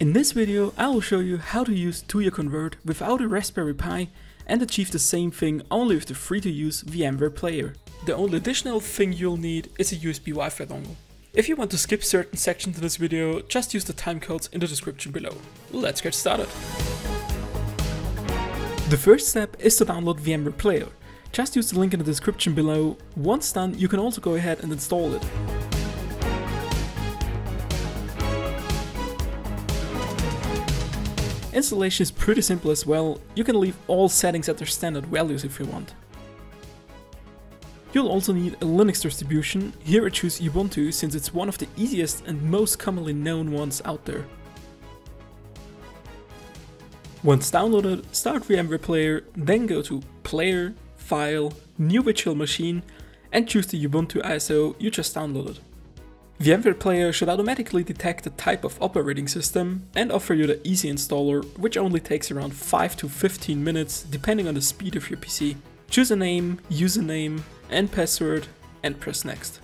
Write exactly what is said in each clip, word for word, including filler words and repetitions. In this video, I will show you how to use Tuya-Convert without a Raspberry Pi and achieve the same thing only with the free-to-use VMware Player. The only additional thing you'll need is a U S B Wi-Fi dongle. If you want to skip certain sections in this video, just use the timecodes in the description below. Let's get started! The first step is to download VMware Player. Just use the link in the description below. Once done, you can also go ahead and install it. Installation is pretty simple as well. You can leave all settings at their standard values if you want. You'll also need a Linux distribution. Here I choose Ubuntu since it's one of the easiest and most commonly known ones out there. Once downloaded, start VMware Player, then go to Player, File, New Virtual Machine and choose the Ubuntu I S O you just downloaded. VMware Player should automatically detect the type of operating system and offer you the easy installer, which only takes around five to fifteen minutes depending on the speed of your P C. Choose a name, username and password and press next.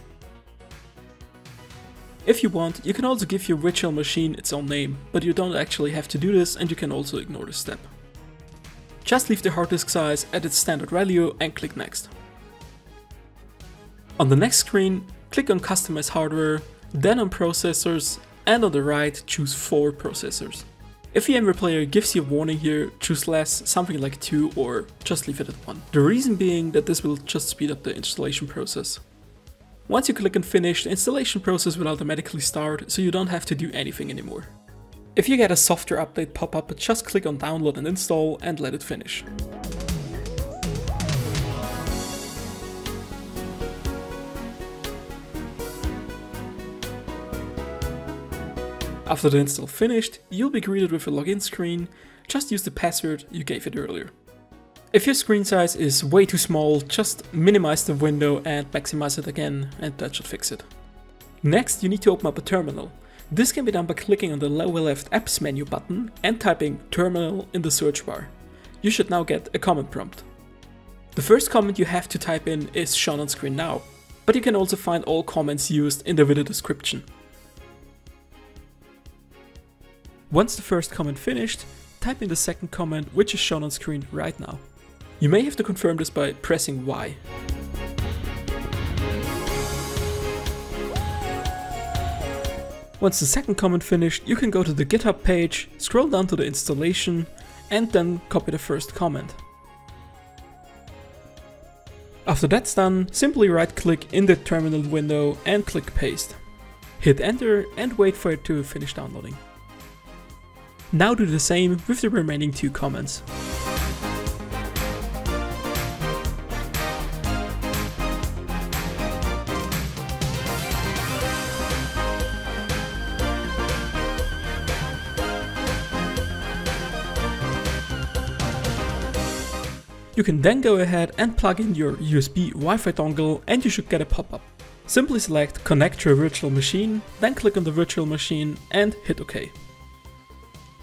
If you want, you can also give your virtual machine its own name, but you don't actually have to do this and you can also ignore this step. Just leave the hard disk size at its standard value and click next. On the next screen, click on Customize Hardware, then on Processors, and on the right choose four processors. If VMware Player gives you a warning here, choose less, something like two, or just leave it at one. The reason being that this will just speed up the installation process. Once you click on Finish, the installation process will automatically start, so you don't have to do anything anymore. If you get a software update pop up, just click on Download and Install and let it finish. After the install finished, you'll be greeted with a login screen. Just use the password you gave it earlier. If your screen size is way too small, just minimize the window and maximize it again, and that should fix it. Next, you need to open up a terminal. This can be done by clicking on the lower left apps menu button and typing terminal in the search bar. You should now get a command prompt. The first command you have to type in is shown on screen now, but you can also find all commands used in the video description. Once the first command finished, type in the second command, which is shown on screen right now. You may have to confirm this by pressing Y. Once the second command finished, you can go to the GitHub page, scroll down to the installation, and then copy the first command. After that's done, simply right-click in the terminal window and click Paste. Hit Enter and wait for it to finish downloading. Now do the same with the remaining two commands. You can then go ahead and plug in your U S B Wi-Fi dongle and you should get a pop-up. Simply select Connect your virtual machine, then click on the virtual machine and hit OK.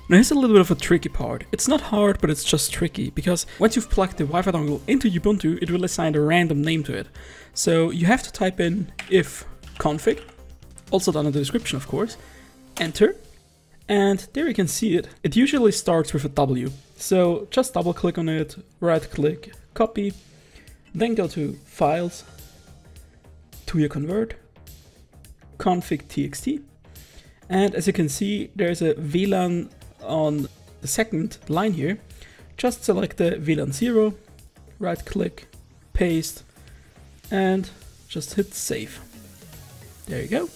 Now here's a little bit of a tricky part. It's not hard, but it's just tricky, because once you've plugged the Wi-Fi dongle into Ubuntu, it will assign a random name to it. So you have to type in ifconfig, also down in the description of course, enter, and there you can see it. It usually starts with a W, so just double click on it, right click, copy, then go to Files, Tuya-Convert, config.txt, and as you can see there's a V LAN on the second line here. Just select the V LAN zero, right click, paste, and just hit save. There you go.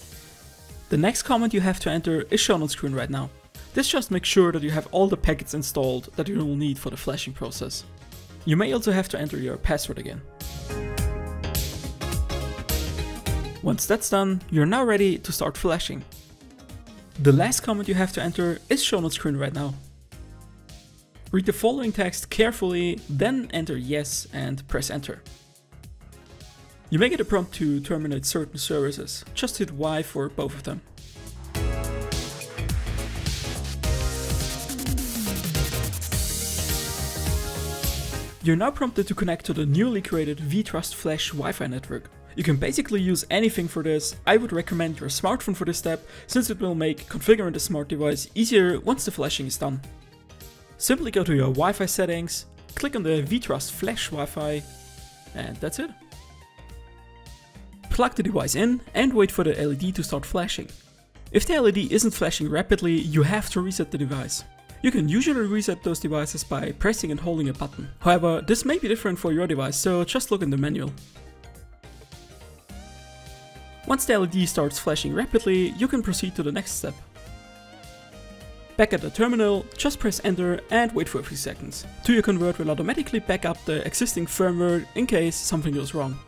The next command you have to enter is shown on screen right now. This just makes sure that you have all the packets installed that you will need for the flashing process. You may also have to enter your password again. Once that's done, you're now ready to start flashing. The last command you have to enter is shown on screen right now. Read the following text carefully, then enter yes and press enter. You may get a prompt to terminate certain services. Just hit Y for both of them. You're now prompted to connect to the newly created vTrust Flash Wi-Fi network. You can basically use anything for this. I would recommend your smartphone for this step, since it will make configuring the smart device easier once the flashing is done. Simply go to your Wi-Fi settings, click on the vTrust Flash Wi-Fi, and that's it. Plug the device in and wait for the L E D to start flashing. If the L E D isn't flashing rapidly, you have to reset the device. You can usually reset those devices by pressing and holding a button. However, this may be different for your device, so just look in the manual. Once the L E D starts flashing rapidly, you can proceed to the next step. Back at the terminal, just press enter and wait for a few seconds. Tuya-Convert will automatically back up the existing firmware in case something goes wrong.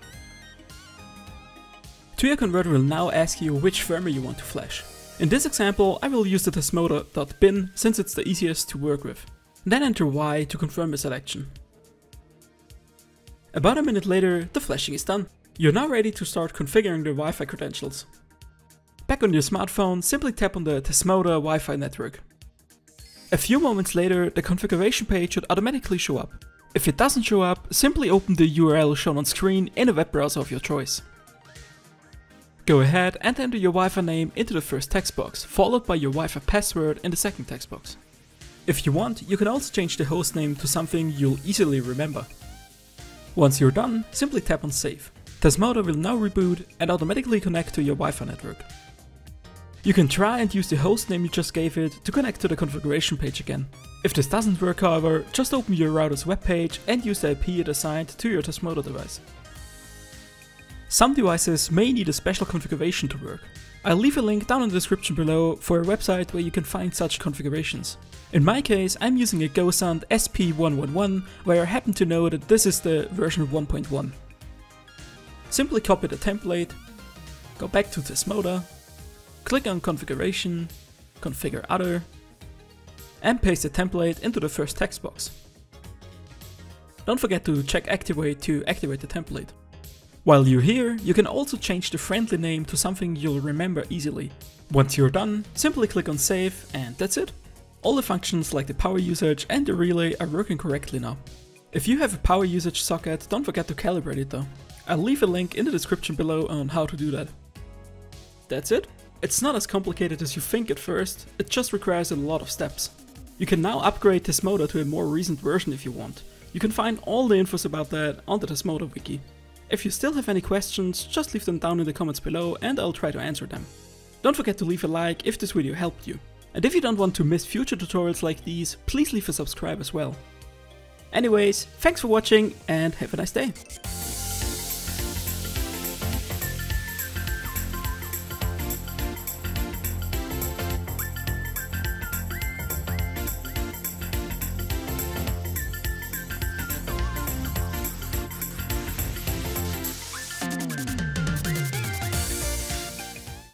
Tuya-Convert will now ask you which firmware you want to flash. In this example, I will use the Tasmota dot bin since it's the easiest to work with. Then enter Y to confirm the selection. About a minute later, the flashing is done. You're now ready to start configuring the Wi-Fi credentials. Back on your smartphone, simply tap on the Tasmota Wi-Fi network. A few moments later, the configuration page should automatically show up. If it doesn't show up, simply open the U R L shown on screen in a web browser of your choice. Go ahead and enter your Wi-Fi name into the first text box, followed by your Wi-Fi password in the second text box. If you want, you can also change the host name to something you'll easily remember. Once you're done, simply tap on Save. Tasmota will now reboot and automatically connect to your Wi-Fi network. You can try and use the host name you just gave it to connect to the configuration page again. If this doesn't work, however, just open your router's webpage and use the I P it assigned to your Tasmota device. Some devices may need a special configuration to work. I'll leave a link down in the description below for a website where you can find such configurations. In my case, I'm using a Gosund S P one eleven, where I happen to know that this is the version one point one. Simply copy the template, go back to Tasmota, click on Configuration, Configure Other, and paste the template into the first text box. Don't forget to check Activate to activate the template. While you're here, you can also change the friendly name to something you'll remember easily. Once you're done, simply click on Save and that's it. All the functions like the power usage and the relay are working correctly now. If you have a power usage socket, don't forget to calibrate it though. I'll leave a link in the description below on how to do that. That's it. It's not as complicated as you think at first, it just requires a lot of steps. You can now upgrade Tasmota to a more recent version if you want. You can find all the infos about that on the Tasmota wiki. If you still have any questions, just leave them down in the comments below and I'll try to answer them. Don't forget to leave a like if this video helped you. And if you don't want to miss future tutorials like these, please leave a subscribe as well. Anyways, thanks for watching and have a nice day!